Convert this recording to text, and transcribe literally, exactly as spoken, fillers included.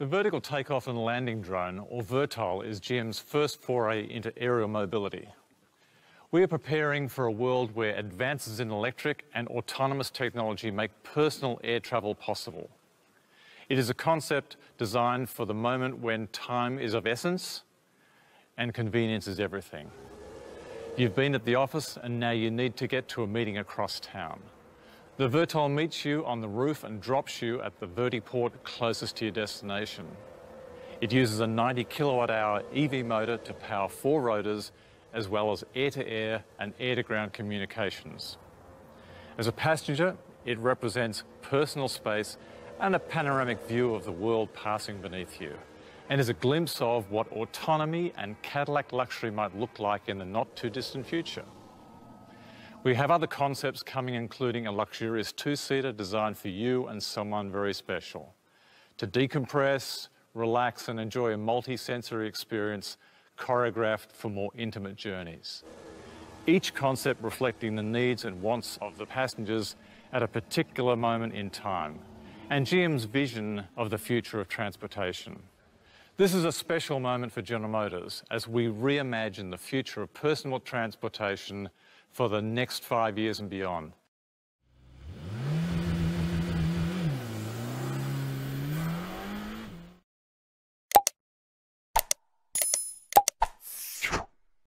The vertical takeoff and landing drone, or Vertile, is G M's first foray into aerial mobility. We are preparing for a world where advances in electric and autonomous technology make personal air travel possible. It is a concept designed for the moment when time is of essence and convenience is everything. You've been at the office and now you need to get to a meeting across town. The Vertol meets you on the roof and drops you at the vertiport closest to your destination. It uses a ninety kilowatt hour E V motor to power four rotors, as well as air-to-air and air-to-ground communications. As a passenger, it represents personal space and a panoramic view of the world passing beneath you, and is a glimpse of what autonomy and Cadillac luxury might look like in the not-too-distant future. We have other concepts coming, including a luxurious two-seater designed for you and someone very special, to decompress, relax and enjoy a multi-sensory experience choreographed for more intimate journeys. Each concept reflecting the needs and wants of the passengers at a particular moment in time, and G M's vision of the future of transportation. This is a special moment for General Motors as we reimagine the future of personal transportation for the next five years and beyond,